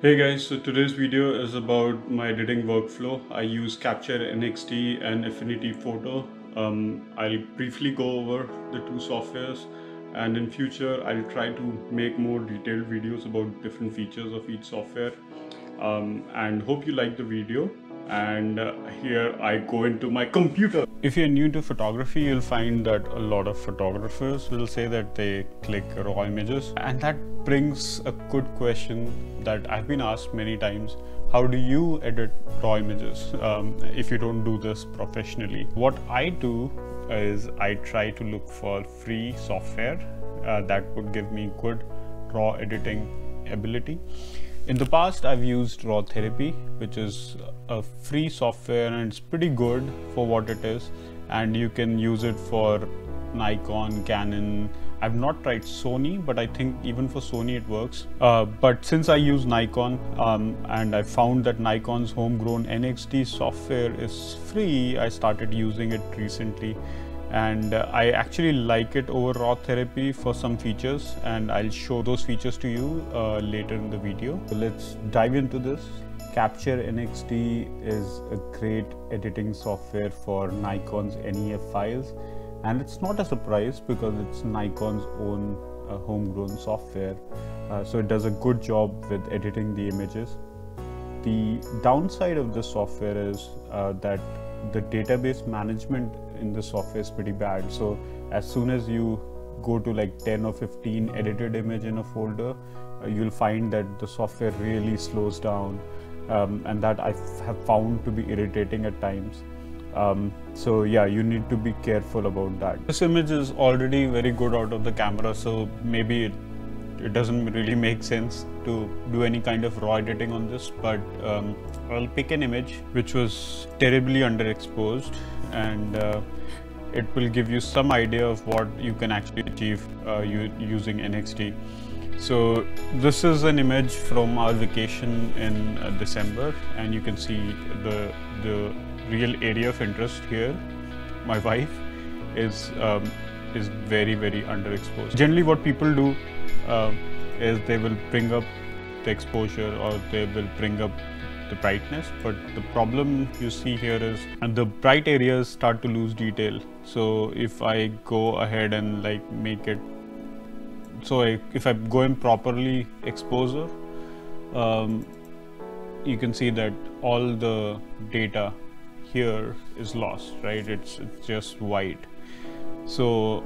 Hey guys, so today's video is about my editing workflow. I use Capture NX-D and Affinity Photo. I'll briefly go over the two softwares, and in future I'll try to make more detailed videos about different features of each software. And hope you like the video, and here I go into my computer. If you're new to photography, you'll find that a lot of photographers will say that they click raw images, and that brings a good question that I've been asked many times: how do you edit raw images if you don't do this professionally? What I do is I try to look for free software that would give me good raw editing ability. In the past, I've used RawTherapee, which is a free software, and it's pretty good for what it is, and you can use it for Nikon, Canon. I've not tried Sony, but I think even for Sony it works. But since I use Nikon, and I found that Nikon's homegrown NX-D software is free, I started using it recently. And I actually like it over RawTherapee for some features, and I'll show those features to you later in the video. So let's dive into this. Capture NX-D is a great editing software for Nikon's NEF files, and it's not a surprise because it's Nikon's own homegrown software, so it does a good job with editing the images. The downside of this software is that the database management in the software is pretty bad. So as soon as you go to like 10 or 15 edited image in a folder, you'll find that the software really slows down, and that I have found to be irritating at times. So yeah, you need to be careful about that. This image is already very good out of the camera, so maybe it doesn't really make sense to do any kind of raw editing on this, but I'll pick an image which was terribly underexposed, and it will give you some idea of what you can actually achieve using NX-D. So this is an image from our vacation in December, and you can see the real area of interest here. My wife is very, very underexposed. Generally what people do is they will bring up the exposure, or they will bring up the brightness, but the problem you see here is the bright areas start to lose detail. So if I go ahead and like make it, so if I go in properly exposure, you can see that all the data here is lost, right? It's just white. So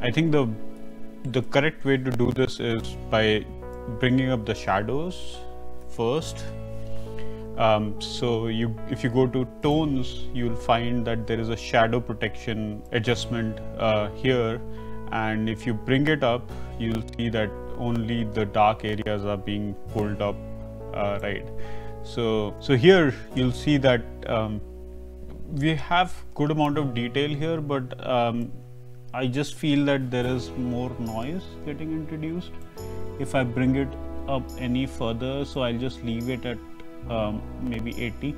I think the correct way to do this is by bringing up the shadows first. So if you go to tones, you'll find that there is a shadow protection adjustment here, and if you bring it up, you'll see that only the dark areas are being pulled up, right? So here you'll see that we have good amount of detail here, but I just feel that there is more noise getting introduced if I bring it up any further. So I'll just leave it at maybe 80,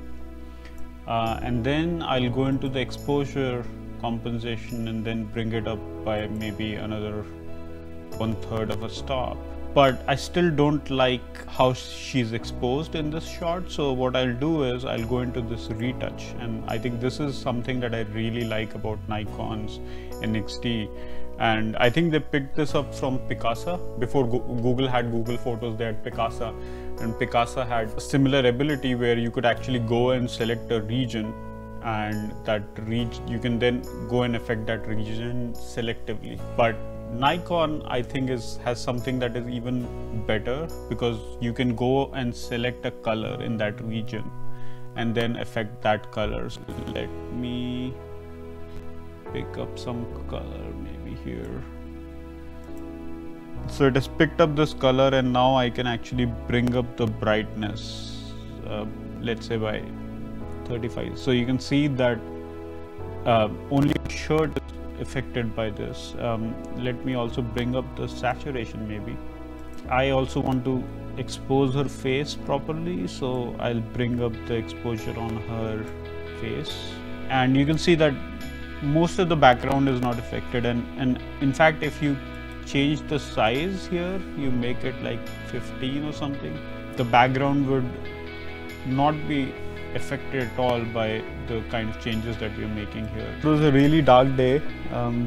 and then I'll go into the exposure compensation and then bring it up by maybe another 1/3 of a stop. But I still don't like how she's exposed in this shot, so what I'll do is I'll go into this retouch, and I think this is something that I really like about Nikon's NX-D, and I think they picked this up from Picasa. Before Google had Google Photos, they had Picasa, and Picasa had a similar ability where you could actually go and select a region, and that region you can then go and affect that region selectively. But Nikon, I think, has something that is even better, because you can go and select a color in that region and then affect that color. So let me pick up some color maybe here. So it has picked up this color, and now I can actually bring up the brightness, let's say by 35. So you can see that only a shirt is affected by this. Let me also bring up the saturation maybe. I also want to expose her face properly, so I'll bring up the exposure on her face, and you can see that most of the background is not affected, and in fact if you change the size here, you make it like 15 or something, the background would not be affected at all by the kind of changes that we're making here. It was a really dark day,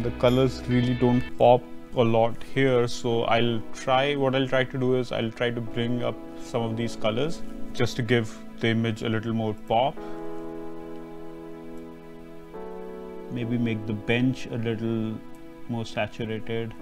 the colors really don't pop a lot here, so what I'll try to do is I'll try to bring up some of these colors just to give the image a little more pop. Maybe make the bench a little more saturated.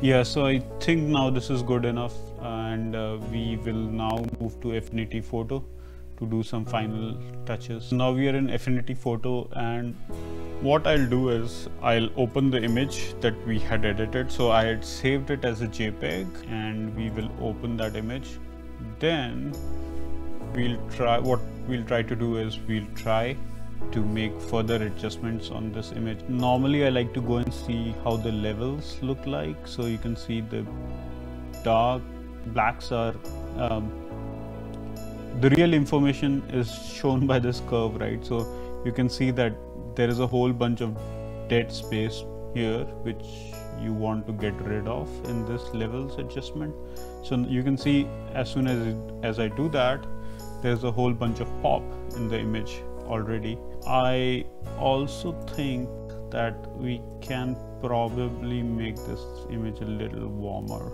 Yeah, so I think now this is good enough, and we will now move to Affinity Photo to do some final touches. Now we are in Affinity Photo, and what I'll do is I'll open the image that we had edited. So I had saved it as a JPEG, and we will open that image. Then what we'll try to do is to make further adjustments on this image. Normally I like to go and see how the levels look like, so you can see the dark blacks are the real information is shown by this curve, right? So you can see that there is a whole bunch of dead space here which you want to get rid of in this levels adjustment. So you can see as soon as I do that, there's a whole bunch of pop in the image already. I also think that we can probably make this image a little warmer.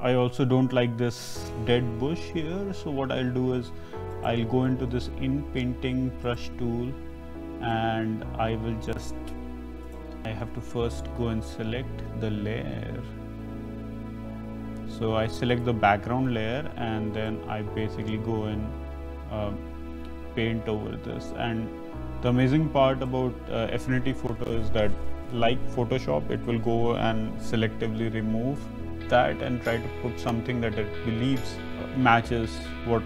I also don't like this dead bush here, so what I'll do is I'll go into this in-painting brush tool, and I have to first go and select the layer. So I select the background layer, and then I basically go and paint over this. And the amazing part about Affinity Photo is that, like Photoshop, it will go and selectively remove that and try to put something that it believes matches what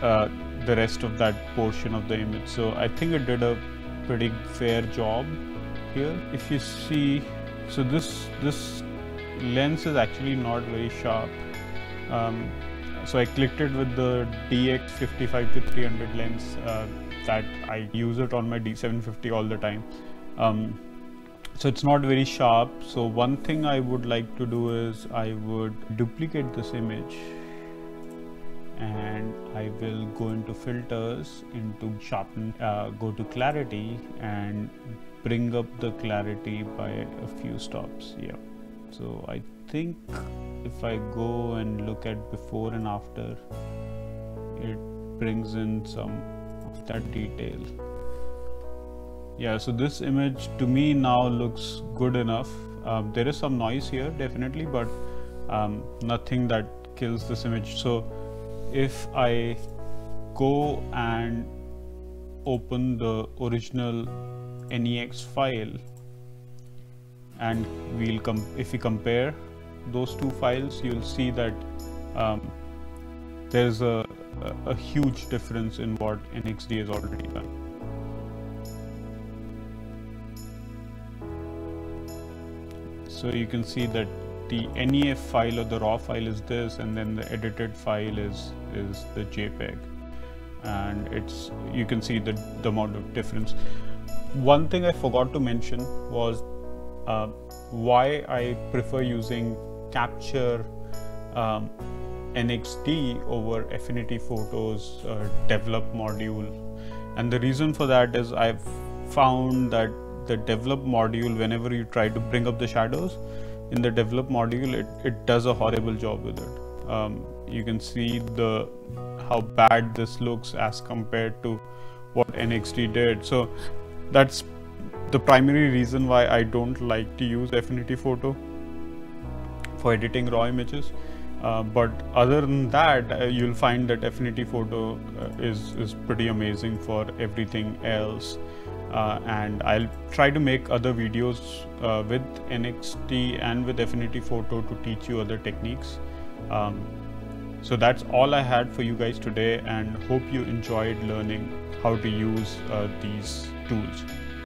the rest of that portion of the image. So I think it did a pretty fair job here. If you see, so this lens is actually not very sharp. So I clicked it with the DX 55 to 300 lens that I use it on my D750 all the time. So it's not very sharp. So one thing I would like to do is I would duplicate this image, and I will go into filters, into sharpen, go to clarity, and bring up the clarity by a few stops. Yeah. So I think if I go and look at before and after, it brings in some of that detail. Yeah, so this image to me now looks good enough. There is some noise here definitely, but nothing that kills this image. So if I go and open the original NEX file, and if we compare those two files, you'll see that there's a huge difference in what NX-D has already done. So you can see that the NEF file or the RAW file is this, and then the edited file is the JPEG, and you can see the amount of difference. One thing I forgot to mention was why I prefer using Capture NX-D over Affinity Photo's develop module. And the reason for that is I've found that the develop module, whenever you try to bring up the shadows in the develop module, it does a horrible job with it. You can see how bad this looks as compared to what NX-D did. So that's the primary reason why I don't like to use Affinity Photo for editing raw images, but other than that, you'll find that Affinity Photo is pretty amazing for everything else. And I'll try to make other videos with NX-D and with Affinity Photo to teach you other techniques. So that's all I had for you guys today, and hope you enjoyed learning how to use these tools.